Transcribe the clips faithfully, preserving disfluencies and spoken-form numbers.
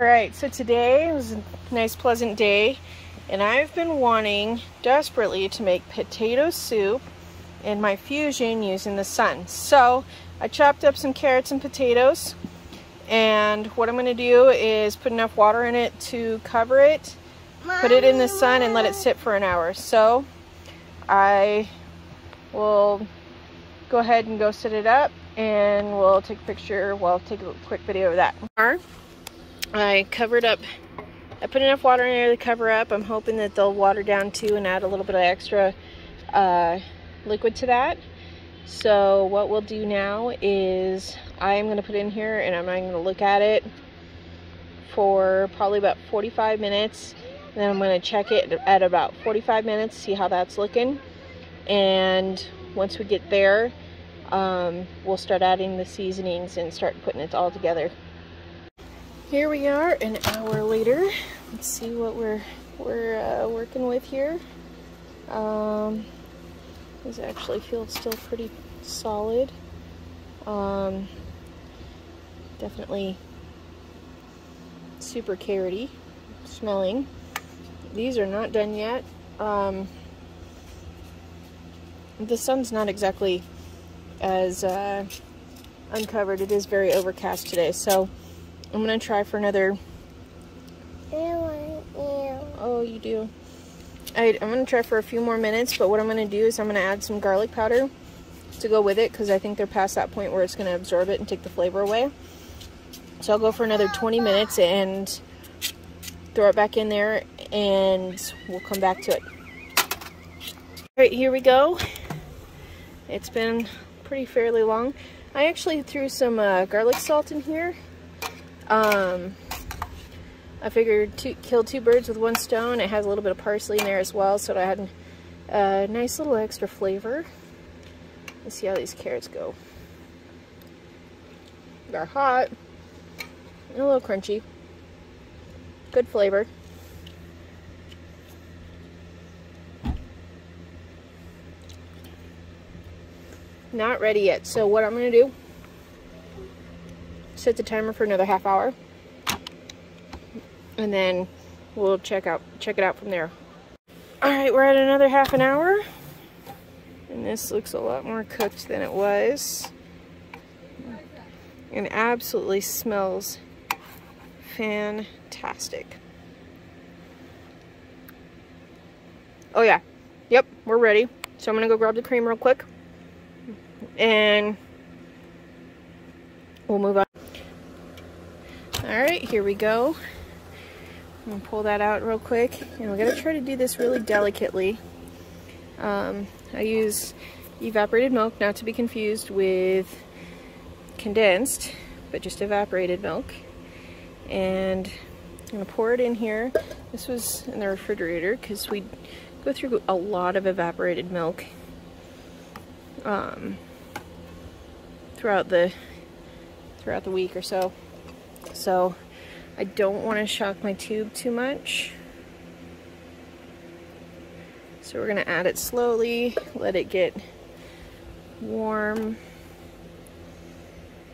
Alright, so today was a nice pleasant day, and I've been wanting desperately to make potato soup in my fusion using the sun. So I chopped up some carrots and potatoes, and what I'm going to do is put enough water in it to cover it, put it in the sun, and let it sit for an hour. So I will go ahead and go set it up, and we'll take a picture, we'll take a quick video of that. I covered up, I put enough water in there to cover up. I'm hoping that they'll water down too and add a little bit of extra uh, liquid to that. So what we'll do now is I am going to put it in here and I'm going to look at it for probably about forty-five minutes. And then I'm going to check it at about forty-five minutes, see how that's looking. And once we get there, um, we'll start adding the seasonings and start putting it all together. Here we are an hour later. Let's see what we're we're uh, working with here. Um, this actually feels still pretty solid. Um, definitely super carroty smelling. These are not done yet. Um, the sun's not exactly as uh, uncovered. It is very overcast today, so I'm gonna try for another. Oh, you do. I, I'm gonna try for a few more minutes, but what I'm gonna do is I'm gonna add some garlic powder to go with it because I think they're past that point where it's gonna absorb it and take the flavor away. So I'll go for another twenty minutes and throw it back in there, and we'll come back to it. All right, here we go. It's been pretty fairly long. I actually threw some uh, garlic salt in here. Um, I figured to kill two birds with one stone. It has a little bit of parsley in there as well, so I had a nice little extra flavor. Let's see how these carrots go. They're hot and a little crunchy. Good flavor. Not ready yet, so what I'm going to do, set the timer for another half hour, and then we'll check out check it out from there. All right, we're at another half an hour, and this looks a lot more cooked than it was, and absolutely smells fantastic. Oh yeah, yep, we're ready. So I'm gonna go grab the cream real quick, and we'll move on. Alright, here we go. I'm going to pull that out real quick, and we're going to try to do this really delicately. Um, I use evaporated milk, not to be confused with condensed, but just evaporated milk. And I'm going to pour it in here. This was in the refrigerator because we go through a lot of evaporated milk um, throughout the throughout the week or so. So I don't want to shock my tube too much. So we're going to add it slowly, let it get warm.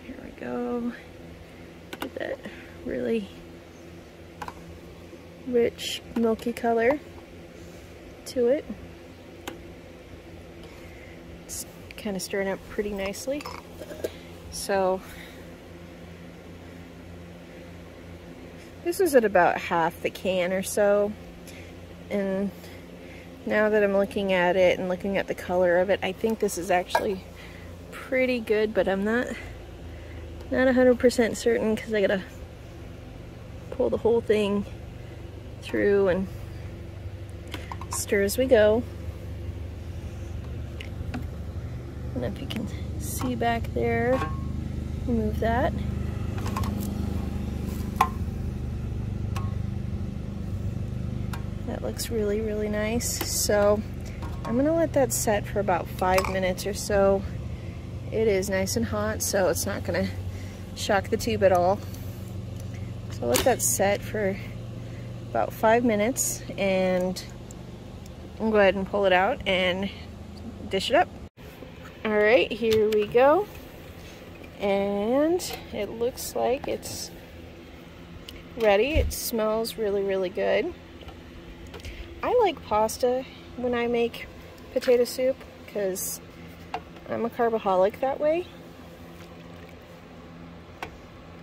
Here we go. Get that really rich milky color to it. It's kind of stirring up pretty nicely. So this is at about half the can or so, and now that I'm looking at it and looking at the color of it, I think this is actually pretty good, but I'm not not one hundred percent certain because I gotta pull the whole thing through and stir as we go. I don't know if you can see back there, remove that. That looks really, really nice. So I'm gonna let that set for about five minutes or so. It is nice and hot, so it's not gonna shock the tube at all. So let that set for about five minutes and I'll go ahead and pull it out and dish it up. All right, here we go. And it looks like it's ready. It smells really, really good. I like pasta when I make potato soup because I'm a carboholic that way.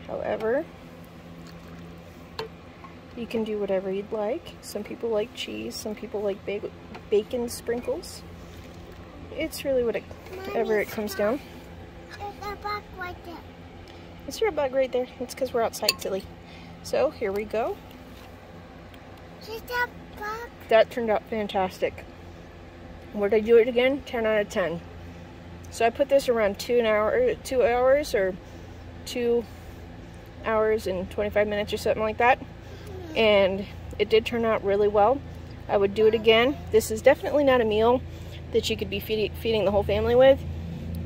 However, you can do whatever you'd like. Some people like cheese, some people like bacon sprinkles. It's really whatever it comes down. There's a bug right there. Is there a bug right there? It's because we're outside, silly. So, here we go. Is that a bug? That turned out fantastic. Would I do it again? ten out of ten. So I put this around two an hour, two hours or two hours and twenty-five minutes or something like that. And it did turn out really well. I would do it again. This is definitely not a meal that you could be feeding, feeding the whole family with,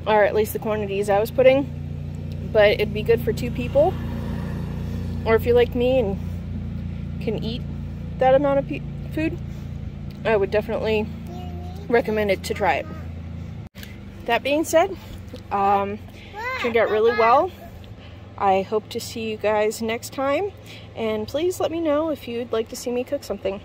or at least the quantities I was putting, but it'd be good for two people, or if you're like me and can eat that amount of food, I would definitely recommend it to try it. That being said, um, turned out really well. I hope to see you guys next time, and please let me know if you'd like to see me cook something.